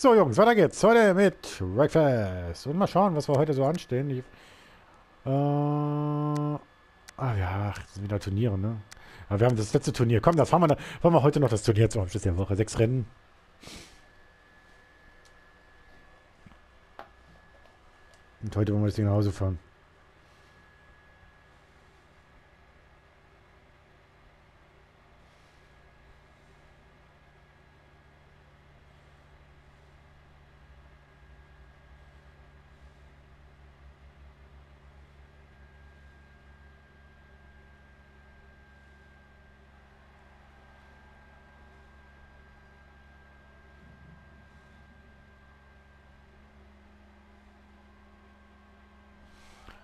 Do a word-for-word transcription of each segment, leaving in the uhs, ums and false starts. So Jungs, weiter geht's heute mit Wreckfest. Und mal schauen, was wir heute so anstehen. Ich, äh, ah ja, das sind wieder Turniere, ne? Aber wir haben das letzte Turnier. Komm, da fahren wir, da, fahren wir heute noch das Turnier zum Abschluss der Woche. Sechs Rennen. Und heute wollen wir das Ding nach Hause fahren.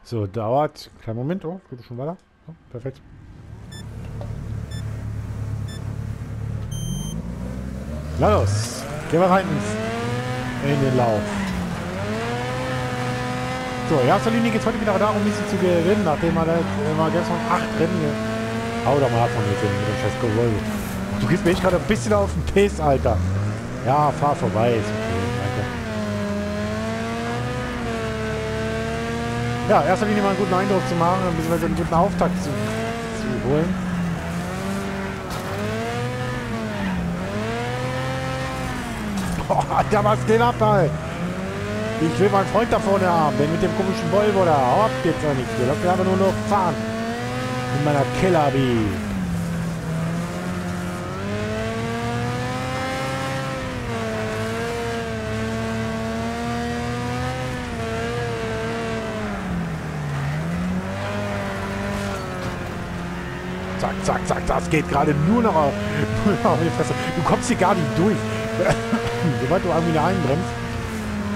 So, dauert. Kleinen Moment, oh, geht schon weiter. Oh, perfekt. Na los, gehen wir rein in den Lauf. So, in erster Linie geht es heute wieder darum, ein bisschen zu gewinnen, nachdem wir da immer gestern acht Rennen hier. Hau doch mal ab von mir, mit dem scheiß Geroll. Du gehst mir echt gerade ein bisschen auf den Piss, Alter. Ja, fahr vorbei. Ist okay. Ja, in erster Linie mal einen guten Eindruck zu machen, ein bisschen einen guten Auftakt zu, zu holen. Boah, Alter, was geht ab, Alter? Ich will meinen Freund da vorne haben, denn mit dem komischen Volvo da, hopp, jetzt auch nicht. Der läuft mir aber nur noch fahren. Mit meiner Killer-Bee. Zack, zack, zack, das geht gerade nur noch auf, nur noch auf die Fresse. Du kommst hier gar nicht durch. Sobald du irgendwie da einbremst,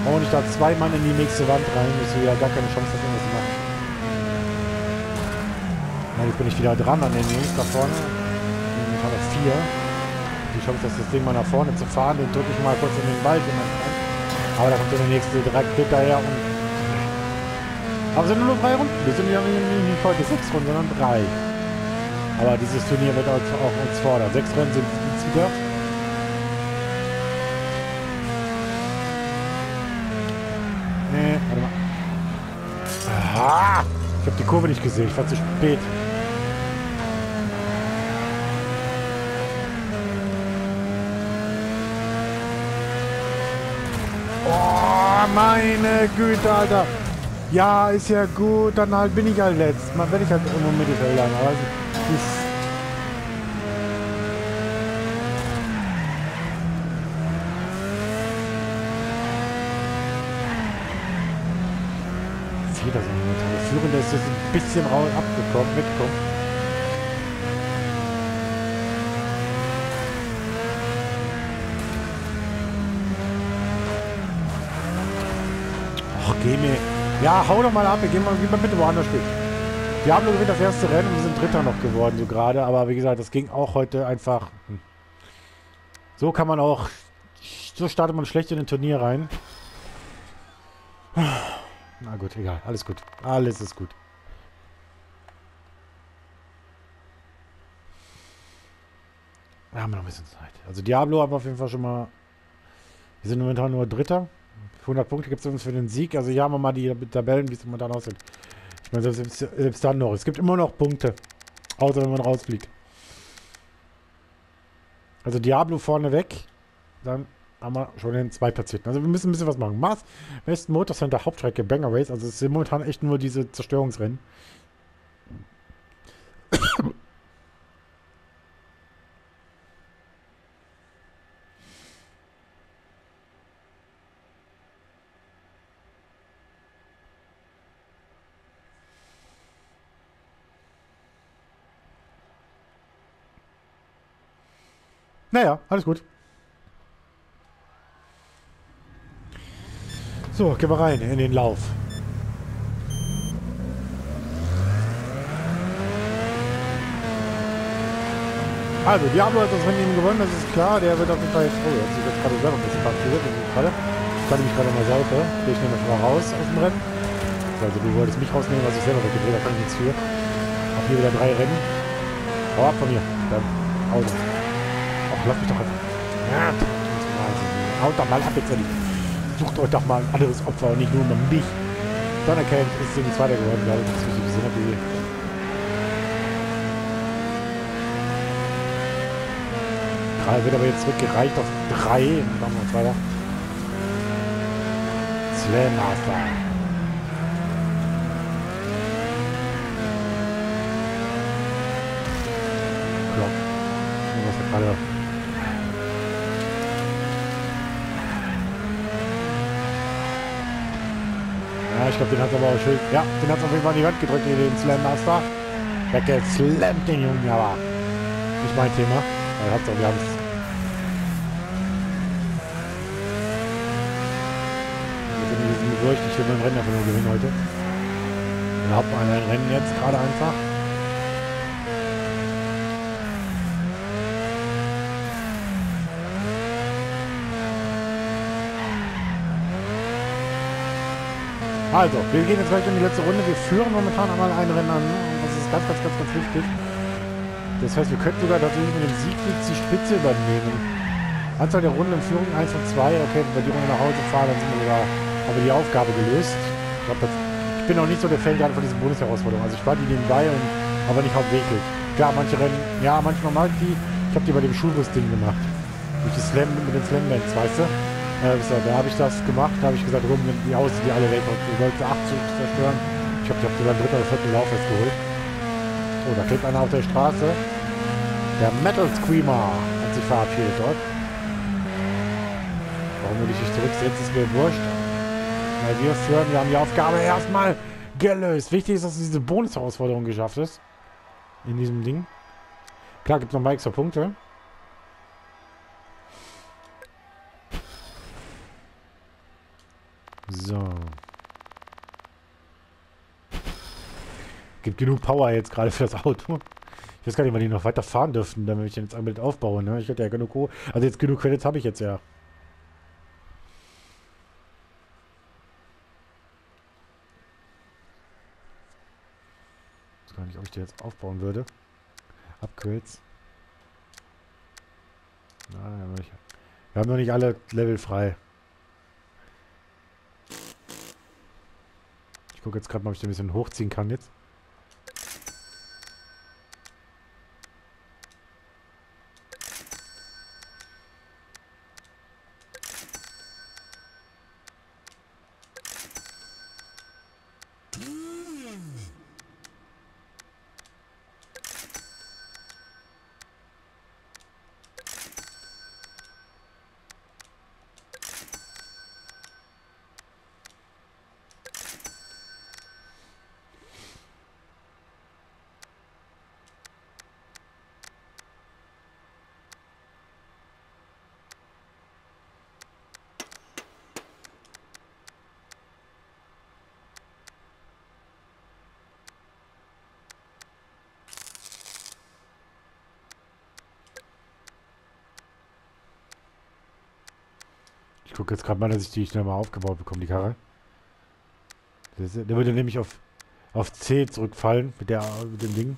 hau nicht da zwei Mann in die nächste Wand rein, bist du ja gar keine Chance, dass irgendwas zu machen. Na, jetzt bin ich wieder dran an den Jungs da vorne. Ich habe vier. Die Chance, dass das Ding mal nach vorne zu fahren, den drücke ich mal kurz in den Wald. Aber da kommt der nächste direkt hinterher und. Aber sind nur noch drei Runden. Wir sind ja nicht heute sechs Runden, sondern drei. Aber dieses Turnier wird uns auch uns fordern. Sechs Rennen sind wieder. Nee, warte mal. Ah, ich habe die Kurve nicht gesehen. Ich war zu spät. Oh, meine Güte, Alter. Ja, ist ja gut. Dann halt bin ich halt letzt. Man werde ich halt irgendwo mit den Feldern. Aber Fehler sind momentan. Der Führende ist jetzt ein bisschen raus abgekommen, weggekommen. Ach, geh mir. Ja, hau doch mal ab. Geh mal, geh mal bitte woanders spielen. Diablo gewinnt das erste Rennen und wir sind Dritter noch geworden, so gerade. Aber wie gesagt, das ging auch heute einfach. So kann man auch. So startet man schlecht in den Turnier rein. Na gut, egal. Alles gut. Alles ist gut. Da haben wir noch ein bisschen Zeit. Also Diablo haben wir auf jeden Fall schon mal. Wir sind momentan nur Dritter. hundert Punkte gibt es uns für den Sieg. Also hier haben wir mal die Tabellen, wie es momentan aussieht. Ich meine, selbst, selbst dann noch. Es gibt immer noch Punkte. Außer wenn man rausfliegt. Also Diablo vorne weg. Dann haben wir schon den zwei Platzierten. Also wir müssen ein bisschen was machen. Mars, West Motor Center, Hauptstrecke, Banger Race. Also es sind momentan echt nur diese Zerstörungsrennen. Naja, alles gut. So, gehen wir rein in den Lauf. Also, Diablo hat das Rennen gewonnen, das ist klar. Der wird auf jeden Fall jetzt... Oh, jetzt ist gerade selber ein bisschen passiert. Ich kann mich gerade mal sauber. Ich nehme mich mal raus aus dem Rennen. Also, du wolltest mich rausnehmen, was ich selber weggedreht habe. Da kann ich nichts für. Auch hier wieder drei Rennen. Hau ab von mir. Dann Auto. Lass mich doch einfach. Ja, das ist Wahnsinn. haut doch mal ab jetzt endlich. Sucht euch doch mal ein anderes Opfer und nicht nur noch mich. Donnerkeil ist übrigens weiter geworden, glaube ich, das muss ich gesehen habe. Wird aber jetzt zurückgereicht auf drei. Machen wir uns weiter. Slam Master. Klopp. Was ist gerade? Ja, ich glaube, den hat es aber auch schön. Ja, den hat es auf jeden Fall in die Wand gedrückt, den Slam Master. Weggeslammt den Jungen, aber nicht mein Thema. Er hat es auch ganz. Ich will mein Rennen einfach nur gewinnen heute. Ich habe ein Rennen jetzt gerade einfach. Also, wir gehen jetzt gleich in die letzte Runde. Wir führen momentan einmal ein Rennen an. Und das ist ganz, ganz, ganz, ganz wichtig. Das heißt, wir könnten sogar tatsächlich mit dem Sieg die Spitze übernehmen. Anzahl der Runden in Führung eins und zwei. Okay, wenn wir die Runde nach Hause fahren, dann sind wir sogar... habe die Aufgabe gelöst. Ich, glaub, das, ich bin auch nicht so der Fan gerade von diesen Bonus-Herausforderungen. Also ich war die nebenbei, und, aber nicht hauptsächlich. Klar, manche Rennen, ja, manchmal mag ich die. Ich habe die bei dem Schulbus-Ding gemacht. Mit, Slam, mit den Slam-Bands, weißt du? Äh, da habe ich das gemacht, da habe ich gesagt, rum, die aus, die alle weg, und du wolltest acht zu zerstören. Ich habe die auf den dritten oder vierten Lauf jetzt geholt. Oh, da klebt einer auf der Straße. Der Metal Screamer hat sich verabschiedet dort. Warum würde ich dich zurücksetzen, ist mir wurscht. Weil wir führen, wir haben die Aufgabe erstmal gelöst. Wichtig ist, dass diese Bonus-Herausforderung geschafft ist. In diesem Ding. Klar, gibt es nochmal extra Punkte. So. Gibt genug Power jetzt gerade für das Auto. Ich weiß gar nicht, wann die noch weiter fahren dürften, damit ich jetzt ein Bild aufbauen. Ne? Ich hätte ja genug... Ho also jetzt genug Credits habe ich jetzt ja. Nicht, ob ich die jetzt aufbauen würde. Upgrades. Nein, wir haben noch nicht alle Level frei. Ich gucke jetzt gerade mal, ob ich den ein bisschen hochziehen kann jetzt. Ich gucke jetzt gerade mal, dass ich die schnell mal aufgebaut bekomme, die Karre. Das, der würde nämlich auf, auf C zurückfallen mit, der, mit dem Ding.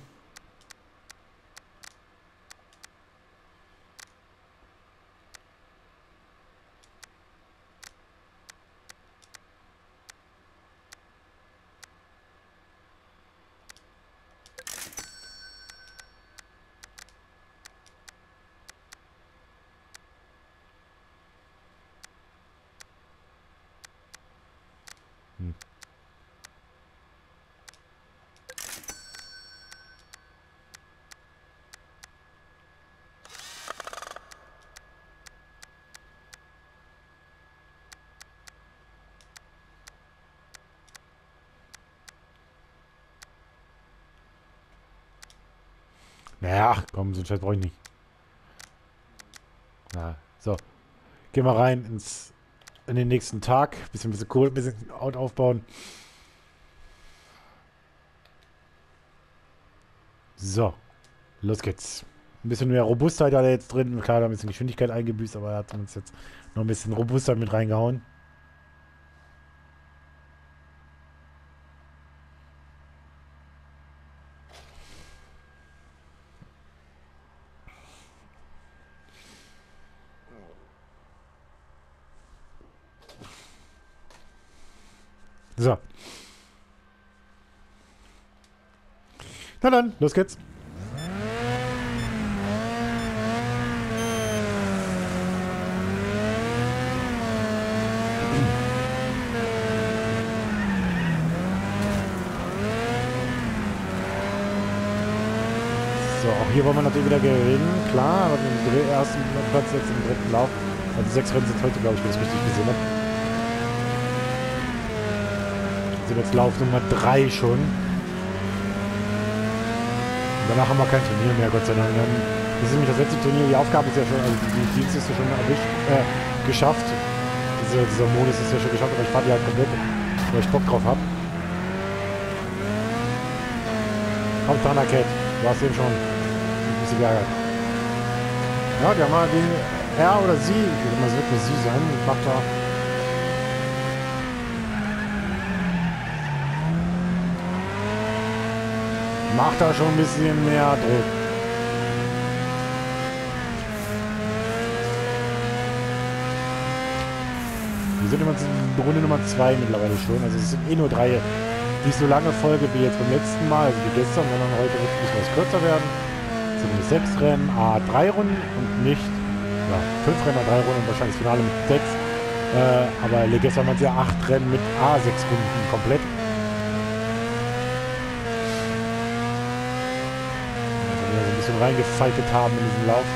Naja, komm, so einen Scheiß brauche ich nicht. Na, so. Gehen wir rein ins, in den nächsten Tag. Bisschen, bisschen Kohle, bisschen Out aufbauen. So. Los geht's. Ein bisschen mehr Robustheit hat er jetzt drin. Klar, da ein bisschen Geschwindigkeit eingebüßt, aber er hat uns jetzt noch ein bisschen Robustheit mit reingehauen. So. Na dann, los geht's. So, auch hier wollen wir natürlich wieder gewinnen, klar, aber den ersten Platz jetzt im dritten Lauf. Also sechs Rennen sind heute, glaube ich, wenn ich es richtig gesehen habe. Sind also jetzt Lauf Nummer drei schon. Und danach haben wir kein Turnier mehr, Gott sei Dank. Das ist nämlich das letzte Turnier, die Aufgabe ist ja schon, also die Dienst ist ja schon erwischt, äh, geschafft. Diese, dieser Modus ist ja schon geschafft, aber ich fahre die halt komplett, weil ich Bock drauf habe. Kommt Donnerkeil. Du hast eben schon ein bisschen geärgert. Ja, der mal den er oder sie, ich würde mal es wirklich sie sein, macht da. Macht da schon ein bisschen mehr Druck. Wir sind immer in Runde Nummer zwei mittlerweile schon, also es sind eh nur drei. Nicht so lange Folge wie jetzt beim letzten Mal, also wie gestern, sondern heute wird es etwas kürzer werden. Zumindest sechs Rennen, ah, drei Runden und nicht, ja, fünf Rennen, ah, drei Runden und wahrscheinlich das Finale mit sechs. Äh, aber gestern waren es ja acht Rennen mit ah, sechs Runden komplett. Also wir so ein bisschen reingefightet haben in diesem Lauf.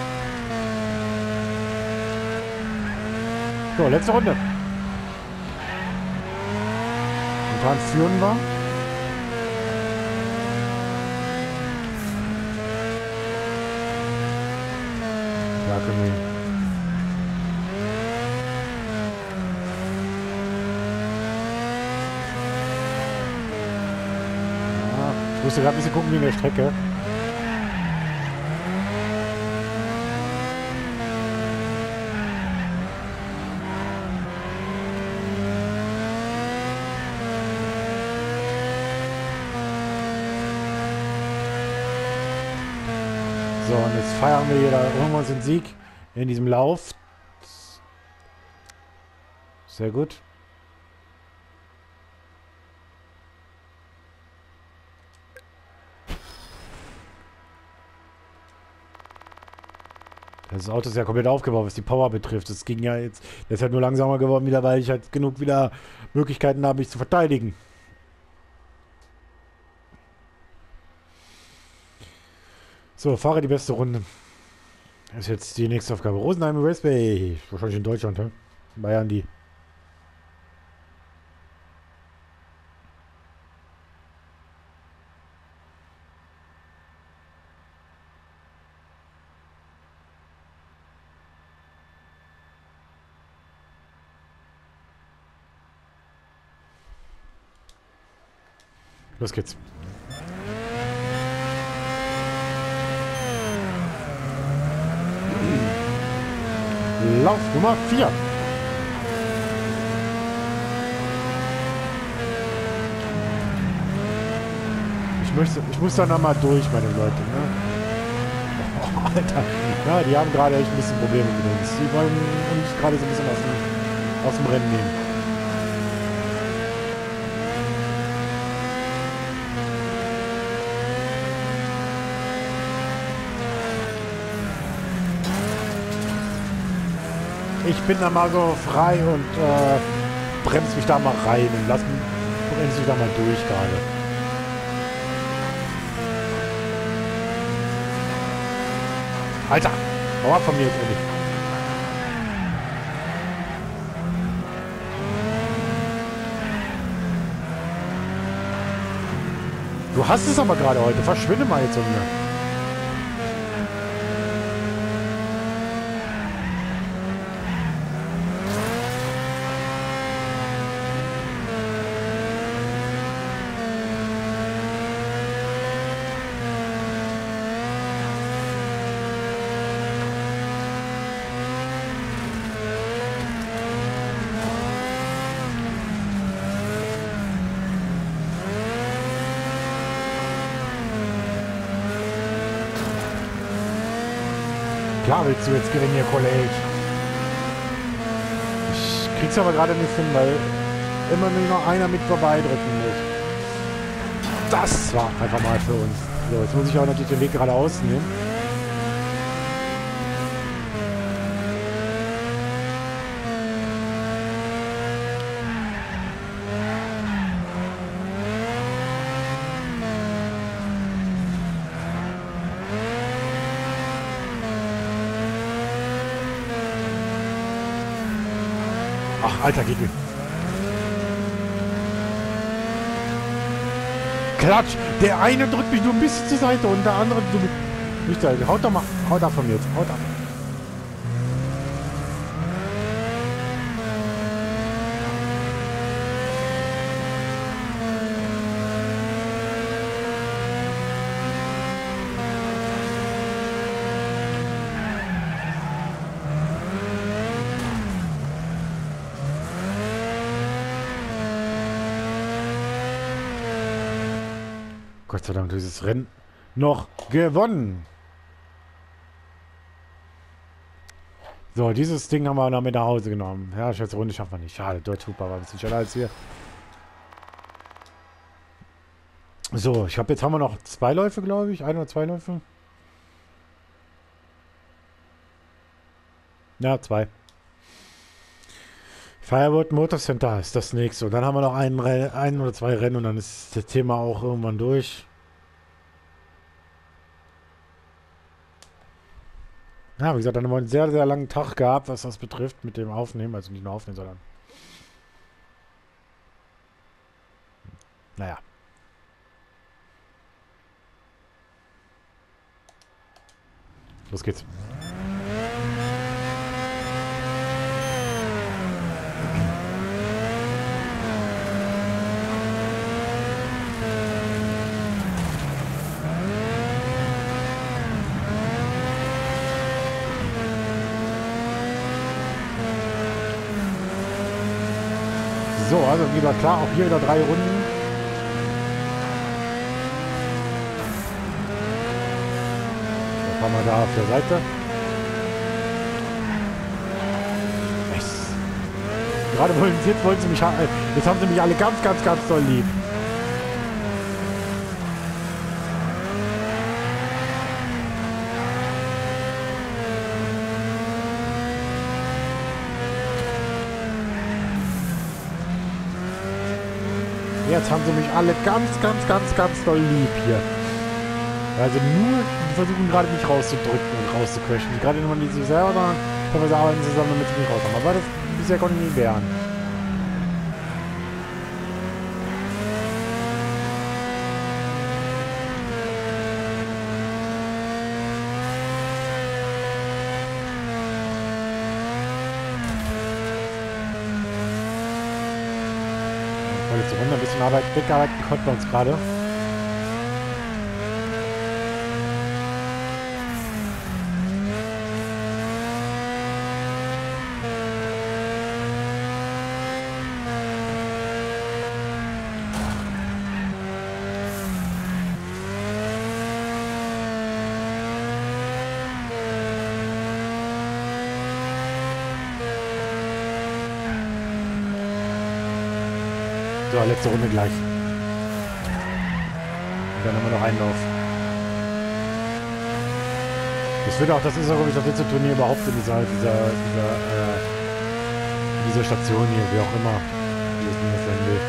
So, letzte Runde. Dran führen war. Da können wir. Ja, ich musste gerade ein bisschen gucken wegen der Strecke. So, und jetzt feiern wir hier da irgendwann so einen Sieg in diesem Lauf. Sehr gut. Das Auto ist ja komplett aufgebaut, was die Power betrifft. Das ging ja jetzt, das ist halt nur langsamer geworden wieder, weil ich halt genug wieder Möglichkeiten habe, mich zu verteidigen. So, fahre die beste Runde. Das ist jetzt die nächste Aufgabe. Rosenheim, West Bay. Wahrscheinlich in Deutschland, hä? Bayern die. Los geht's. Lauf Nummer vier. Ich möchte, ich muss da noch mal durch, meine Leute. Ne? Oh, Alter, ja, die haben gerade echt ein bisschen Probleme mit uns. Die wollen uns gerade so ein bisschen aus dem, aus dem Rennen nehmen. Ich bin da mal so frei und äh, bremse mich da mal rein und lass mich, bremse mich da mal durch gerade. Alter, hau ab von mir jetzt endlich. Du hast es aber gerade heute, verschwinde mal jetzt von mir. Klar willst du jetzt gewinnen, hier Kollege. Ich krieg's aber gerade nicht hin, weil immer nur noch einer mit vorbeidrücken muss. Das war einfach mal für uns. So, jetzt muss ich auch natürlich den Weg geradeaus nehmen. Ach, alter Gegner. Klatsch! Der eine drückt mich nur ein bisschen zur Seite und der andere... Nicht da, haut doch mal. Haut ab von mir jetzt. Haut ab. Gott sei Dank, dieses Rennen noch gewonnen. So, dieses Ding haben wir noch mit nach Hause genommen. Ja, Runde schaffen wir nicht. Schade, Deutsch Hooper war ein bisschen schneller als wir. So, ich habe jetzt haben wir noch zwei Läufe, glaube ich. Ein oder zwei Läufe. Ja, zwei. Firebird Motor Center ist das nächste. Und dann haben wir noch ein, ein oder zwei Rennen und dann ist das Thema auch irgendwann durch. Ja, wie gesagt, dann haben wir einen sehr, sehr langen Tag gehabt, was das betrifft, mit dem Aufnehmen. Also nicht nur Aufnehmen, sondern... Naja. Los geht's. So, also wieder klar, auch hier wieder drei Runden. Dann fahren wir da auf der Seite. Yes. Gerade wollen sie, jetzt wollten sie mich haben. Jetzt haben sie mich alle ganz, ganz, ganz doll lieb. Jetzt haben sie mich alle ganz, ganz, ganz, ganz doll lieb hier. Also nur versuchen gerade mich rauszudrücken und rauszuquetschen. Gerade nur nicht sich selber, sondern teilweise arbeiten zusammen, damit sie mich raus haben. Aber das bisher konnte ich nie wehren. Ein bisschen Arbeit wegarbeiten konnten wir uns gerade. So, letzte Runde gleich. Und dann haben wir noch einen Lauf. Ich würde auch, das ist auch, glaube ich, das letzte Turnier überhaupt in dieser, dieser, dieser, äh, dieser Station hier, wie auch immer. Wie es das denn will.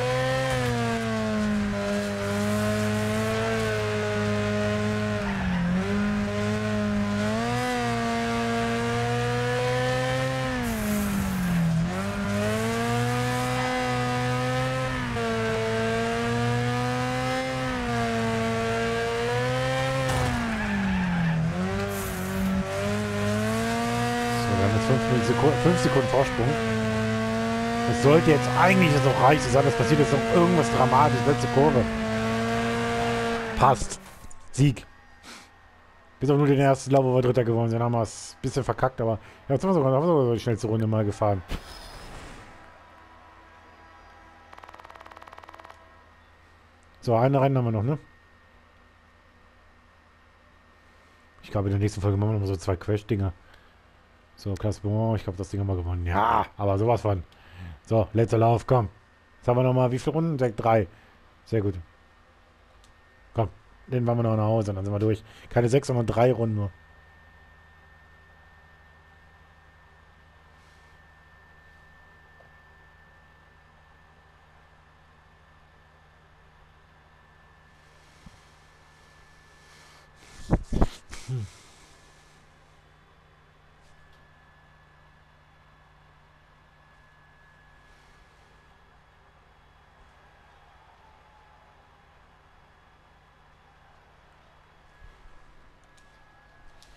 fünf Sekunden Vorsprung. Das sollte jetzt eigentlich das auch reichen sein. Das passiert jetzt noch irgendwas Dramatisches. Letzte Kurve. Passt. Sieg. Bis auf nur den ersten Lauf, wo wir Dritter geworden sind. Haben wir es ein bisschen verkackt, aber ja, jetzt haben wir sogar, haben wir sogar die schnellste Runde mal gefahren. So, eine Rennen haben wir noch, ne? Ich glaube, in der nächsten Folge machen wir noch so zwei Quatsch-Dinger. So, Klasse, ich glaube, das Ding haben wir gewonnen. Ja, aber sowas von. So, letzter Lauf, komm. Jetzt haben wir nochmal, wie viele Runden? Sekt drei. Sehr gut. Komm, den wollen wir noch nach Hause, dann sind wir durch. Keine sechs, sondern drei Runden nur.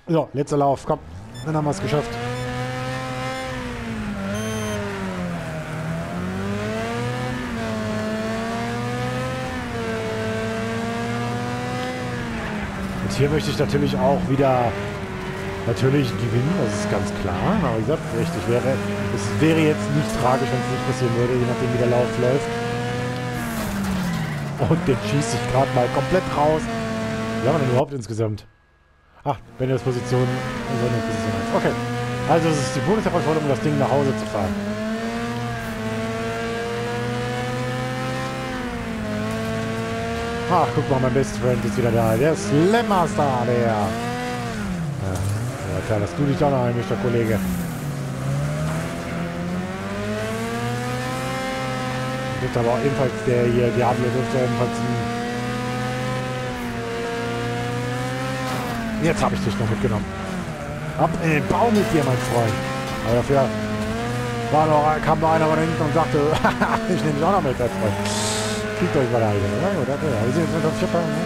So, letzter Lauf, komm, dann haben wir es geschafft. Und hier möchte ich natürlich auch wieder natürlich gewinnen, das ist ganz klar. Aber wie gesagt, richtig wäre, es wäre jetzt nicht tragisch, wenn es nicht passieren würde, je nachdem wie der Lauf läuft. Und den schieße ich gerade mal komplett raus. Wie haben wir denn überhaupt insgesamt? Ach, wenn ihr das Position... Also eine Position hat. Okay. Also es ist die Bundesverantwortung, um das Ding nach Hause zu fahren. Ach, guck mal, mein best Friend ist wieder da. Der Slam Master, der... Ja, ja klar, dass du dich da noch einmischst, der Kollege. Dürfte aber auch ebenfalls der hier, Diablo, dürfte ebenfalls ein... Jetzt habe ich dich noch mitgenommen. Ab in den Baum mit dir, mein Freund. Aber dafür war noch, kam noch einer von hinten und sagte, ich nehme dich auch noch mit, mein Freund. Kriegt euch mal da hin. Na gut, okay. Wir sind jetzt mit auf Schippern. Ne?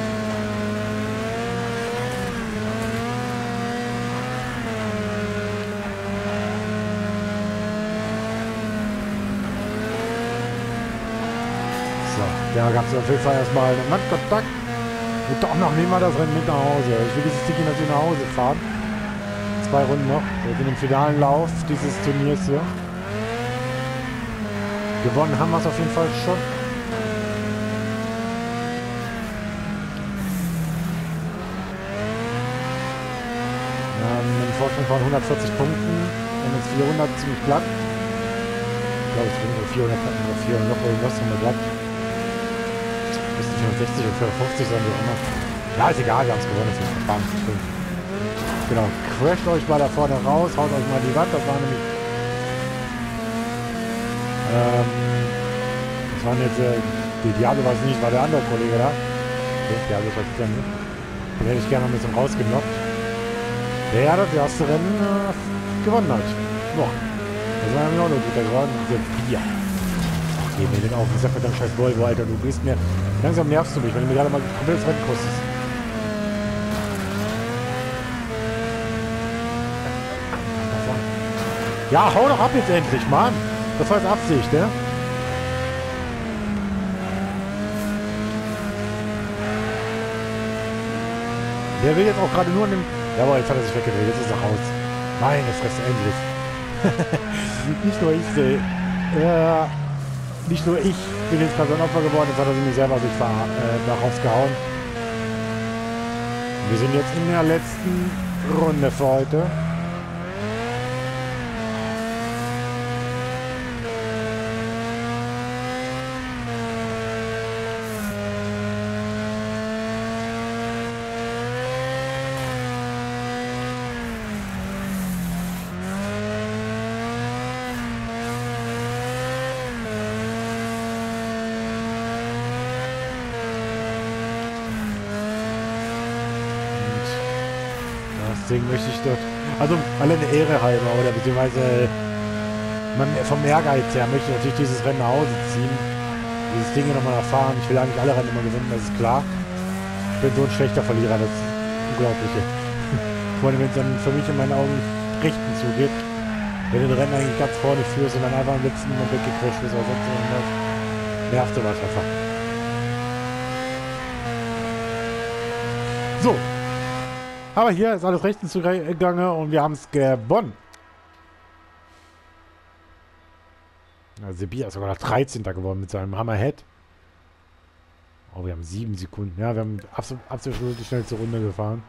So, da gab es auf jeden Fall erstmal einen Mann-Kontakt. Und doch noch nehmen wir das Rennen mit nach Hause. Ich will dieses Ticket natürlich nach Hause fahren. Zwei Runden noch. Wir sind im finalen Lauf dieses Turniers hier. Gewonnen haben wir es auf jeden Fall schon. Wir haben einen Vorsprung von hundertvierzig Punkten. Und jetzt vierhundert ziemlich glatt. Ich glaube, es sind nur vierhundert oder vierhundert noch irgendwas haben wir glatt. vierundsechzig und vierhundertfünfzig sind wir immer. Ja, ist egal, wir haben es gewonnen. Das ist bam, genau, crasht euch mal da vorne raus, haut euch mal die Wand. Das war nämlich... Ähm, das waren jetzt... Äh, die Diablo weiß ich nicht, war der andere Kollege da. Okay, Diablo weiß ich ja nicht. Den hätte ich gerne noch ein bisschen rausgenockt. Der hat das erste Rennen äh, gewonnen hat. Noch. Das war nämlich auch noch guter geworden. Diese Bier. Geh mir den auf, ich sag mit deinem scheiß Volvo, Alter, du bist mir... Langsam nervst du mich, wenn du mir gerade mal komplett das Rennen kostest. Ja, hau doch ab jetzt endlich, Mann! Das war jetzt Absicht, ne? Der will jetzt auch gerade nur an dem... Jawohl, jetzt hat er sich weggedreht, jetzt ist er raus. Meine Fresse, endlich. Nicht nur ich sehe... Ja... Nicht nur ich bin jetzt gerade ein Opfer geworden, jetzt hat er sich selber sich ver äh, rausgehauen. Wir sind jetzt in der letzten Runde für heute. Deswegen möchte ich dort, also alle eine Ehre halber, oder beziehungsweise man, vom Ehrgeiz her möchte ich natürlich dieses Rennen nach Hause ziehen, dieses Ding hier nochmal erfahren. Ich will eigentlich alle Rennen immer gewinnen, das ist klar. Ich bin so ein schlechter Verlierer, das ist Unglaubliche. Vor allem, wenn es dann für mich in meinen Augen richten zugeht, wenn du den Rennen eigentlich ganz vorne führst und dann einfach am letzten Moment weggecrasht bist oder sonst irgendwas, nervt sowas einfach. So. Aber hier ist alles rechtens zugegangen und wir haben es gewonnen. Ja, Sebia ist sogar noch dreizehnter geworden mit seinem Hammerhead. Oh, wir haben sieben Sekunden. Ja, wir haben absolut, absolut die schnellste Runde gefahren.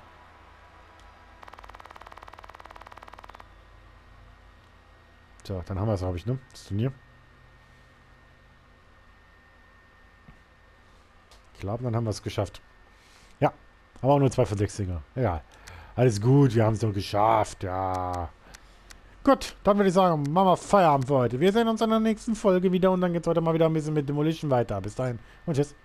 So, dann haben wir es, glaube ich, ne? Das Turnier. glaube, dann haben wir es geschafft. Ja, aber auch nur zwei von sechs Dinger. Egal. Alles gut, wir haben es doch geschafft. Ja. Gut, dann würde ich sagen, machen wir Feierabend für heute. Wir sehen uns in der nächsten Folge wieder und dann geht es heute mal wieder ein bisschen mit Demolition weiter. Bis dahin und tschüss.